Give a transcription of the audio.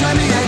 Semmi